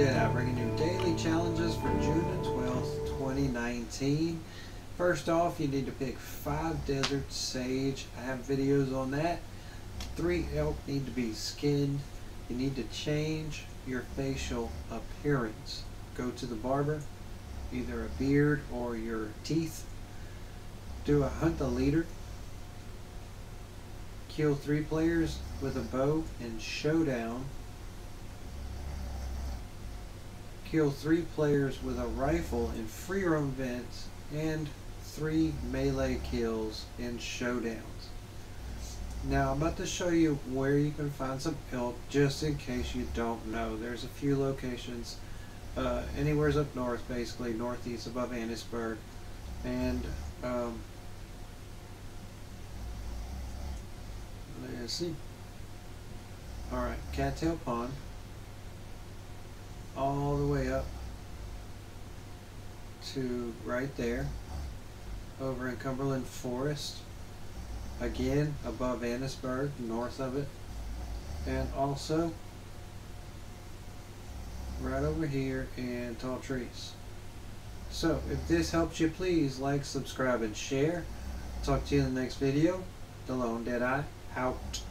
Dead, bringing you daily challenges for June the 12th, 2019. First off, you need to pick 5 Desert Sage. I have videos on that. 3 elk need to be skinned. You need to change your facial appearance. Go to the barber, either a beard or your teeth. Do a Hunt the Leader. Kill 3 players with a bow in Showdown. Kill 3 players with a rifle in Free Roam Events, and 3 melee kills in Showdowns. Now I'm about to show you where you can find some elk, just in case you don't know. There's a few locations anywhere's up north, basically northeast above Annisburg, and let's see. Alright, Cattail Pond, all the way up to right there over in Cumberland Forest, again above Annisburg, north of it, and also right over here in Tall Trees. So if this helps you, please like, subscribe, and share. Talk to you in the next video. The Lone Dead out.